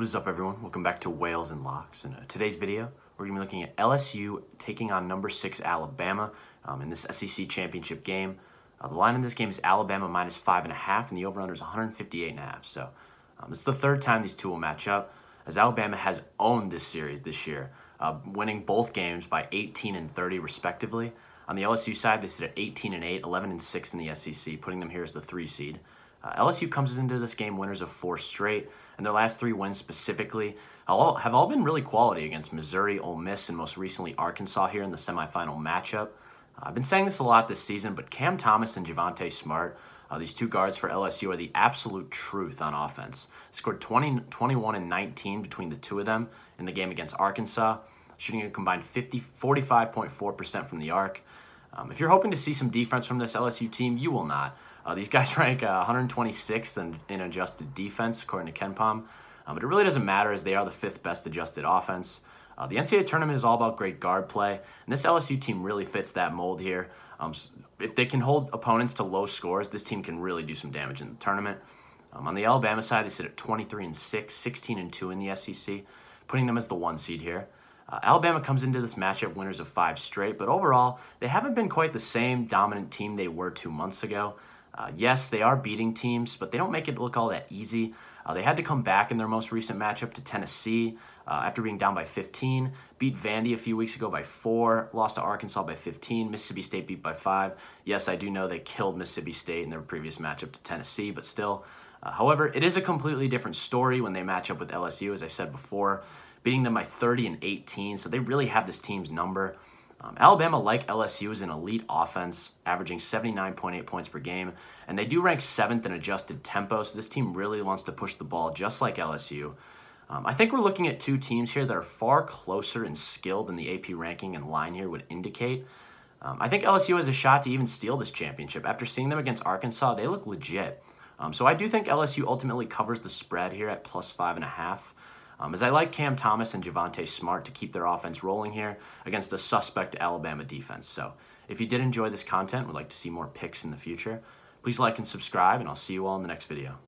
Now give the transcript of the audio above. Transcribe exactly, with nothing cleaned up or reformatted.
What is up, everyone? Welcome back to Whales and Locks. In uh, today's video, we're going to be looking at L S U taking on number six Alabama um, in this S E C championship game. Uh, the line in this game is Alabama minus five and a half, and the over/under is one fifty-eight and a half. So um, it's the third time these two will match up, as Alabama has owned this series this year, uh, winning both games by eighteen and thirty respectively. On the L S U side, they sit at eighteen and eight, eleven and six in the S E C, putting them here as the three seed. Uh, L S U comes into this game winners of four straight, and their last three wins specifically all, have all been really quality against Missouri, Ole Miss, and most recently Arkansas here in the semifinal matchup. Uh, I've been saying this a lot this season, but Cam Thomas and Javonte Smart, uh, these two guards for L S U, are the absolute truth on offense. They scored twenty, twenty-one and nineteen between the two of them in the game against Arkansas, shooting a combined forty-five point four percent from the arc. Um, if you're hoping to see some defense from this L S U team, you will not. Uh, these guys rank uh, one hundred twenty-sixth in, in adjusted defense, according to Ken Palm. Um, but it really doesn't matter, as they are the fifth best adjusted offense. Uh, the N C double A tournament is all about great guard play, and this L S U team really fits that mold here. Um, so if they can hold opponents to low scores, this team can really do some damage in the tournament. Um, on the Alabama side, they sit at twenty-three and six, sixteen and two in the S E C, putting them as the one seed here. Uh, Alabama comes into this matchup winners of five straight, but overall, they haven't been quite the same dominant team they were two months ago. Uh, yes, they are beating teams, but they don't make it look all that easy. Uh, they had to come back in their most recent matchup to Tennessee uh, after being down by fifteen, beat Vandy a few weeks ago by four, lost to Arkansas by fifteen, Mississippi State beat by five. Yes, I do know they killed Mississippi State in their previous matchup to Tennessee, but still. Uh, however, it is a completely different story when they match up with L S U, as I said before, beating them by thirty and eighteen, so they really have this team's number. Um, Alabama, like L S U, is an elite offense, averaging seventy-nine point eight points per game, and they do rank seventh in adjusted tempo, so this team really wants to push the ball just like L S U. Um, I think we're looking at two teams here that are far closer in skill than the A P ranking and line here would indicate. Um, I think L S U has a shot to even steal this championship. After seeing them against Arkansas, they look legit. Um, so I do think L S U ultimately covers the spread here at plus five and a half. Um, as I like Cam Thomas and Javonte Smart to keep their offense rolling here against a suspect Alabama defense. So if you did enjoy this content and would like to see more picks in the future, please like and subscribe, and I'll see you all in the next video.